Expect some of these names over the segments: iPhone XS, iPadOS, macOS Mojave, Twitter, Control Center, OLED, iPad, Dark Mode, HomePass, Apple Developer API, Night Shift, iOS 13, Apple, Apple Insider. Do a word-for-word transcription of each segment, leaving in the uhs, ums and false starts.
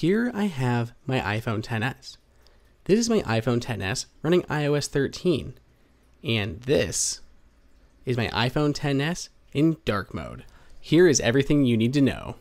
Here I have my iPhone X S. This is my iPhone X S running i O S thirteen. And this is my iPhone X S in dark mode. Here is everything you need to know.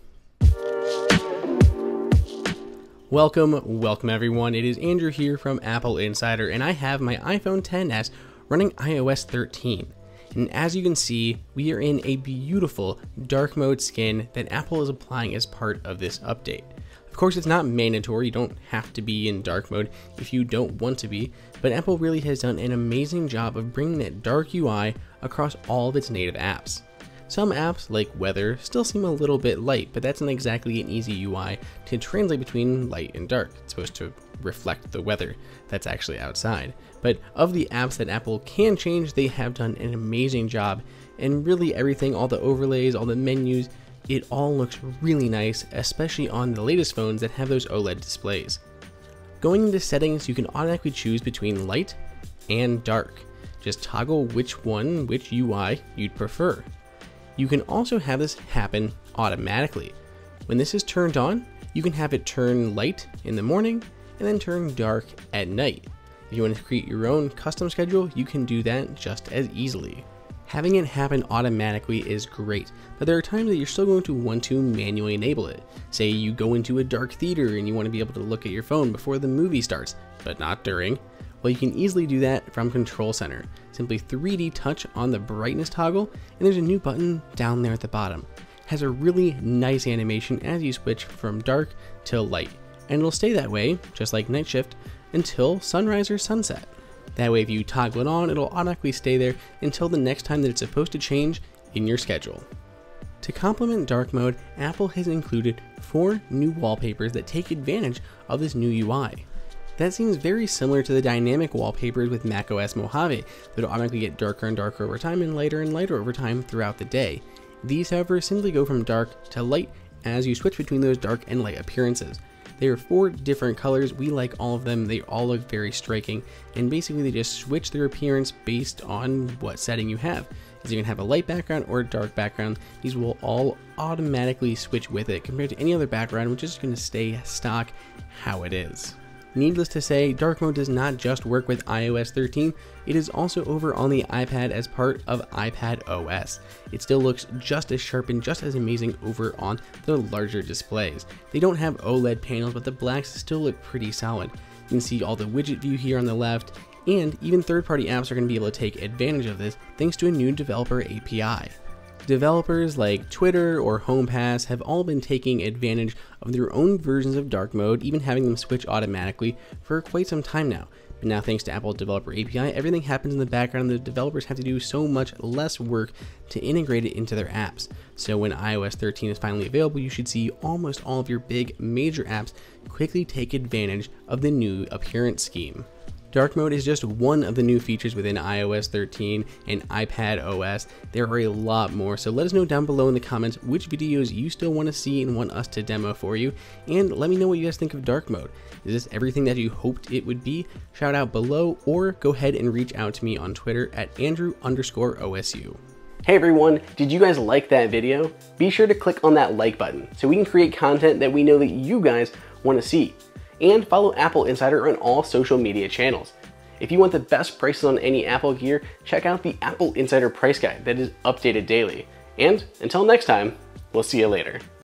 Welcome, welcome everyone. It is Andrew here from Apple Insider, and I have my iPhone X S running i O S thirteen. And as you can see, we are in a beautiful dark mode skin that Apple is applying as part of this update. Of course, it's not mandatory. You don't have to be in dark mode if you don't want to be, but Apple really has done an amazing job of bringing that dark U I across all of its native apps. Some apps, like weather, still seem a little bit light, but that's not exactly an easy U I to translate between light and dark. It's supposed to reflect the weather that's actually outside. But of the apps that Apple can change, they have done an amazing job, and really everything, all the overlays, all the menus, it all looks really nice, especially on the latest phones that have those OLED displays. Going into settings, you can automatically choose between light and dark. Just toggle which one, which U I you'd prefer. You can also have this happen automatically. When this is turned on, you can have it turn light in the morning and then turn dark at night. If you want to create your own custom schedule, you can do that just as easily. Having it happen automatically is great, but there are times that you're still going to want to manually enable it. Say you go into a dark theater and you want to be able to look at your phone before the movie starts, but not during. Well, you can easily do that from Control Center. Simply three D touch on the brightness toggle, and there's a new button down there at the bottom. It has a really nice animation as you switch from dark to light, and it'll stay that way, just like Night Shift, until sunrise or sunset. That way, if you toggle it on, it'll automatically stay there until the next time that it's supposed to change in your schedule. To complement dark mode, Apple has included four new wallpapers that take advantage of this new U I. That seems very similar to the dynamic wallpapers with macOS Mojave that automatically get darker and darker over time and lighter and lighter over time throughout the day. These, however, simply go from dark to light as you switch between those dark and light appearances. There are four different colors. We like all of them. They all look very striking, and basically they just switch their appearance based on what setting you have. As you can have a light background or a dark background, these will all automatically switch with it compared to any other background, which is going to stay stock how it is. Needless to say, dark mode does not just work with i O S thirteen, it is also over on the iPad as part of iPadOS. It still looks just as sharp and just as amazing over on the larger displays. They don't have OLED panels, but the blacks still look pretty solid. You can see all the widget view here on the left, and even third-party apps are going to be able to take advantage of this thanks to a new developer A P I. Developers like Twitter or HomePass have all been taking advantage of their own versions of dark mode, even having them switch automatically for quite some time now. But now, thanks to Apple Developer A P I, everything happens in the background, and the developers have to do so much less work to integrate it into their apps. So when i O S thirteen is finally available, you should see almost all of your big major apps quickly take advantage of the new appearance scheme. Dark mode is just one of the new features within i O S thirteen and iPadOS. There are a lot more, so let us know down below in the comments which videos you still want to see and want us to demo for you, and let me know what you guys think of dark mode. Is this everything that you hoped it would be? Shout out below, or go ahead and reach out to me on Twitter at Andrew underscore OSU. Hey everyone, did you guys like that video? Be sure to click on that like button so we can create content that we know that you guys want to see. And follow Apple Insider on all social media channels. If you want the best prices on any Apple gear, check out the Apple Insider Price Guide that is updated daily. And until next time, we'll see you later.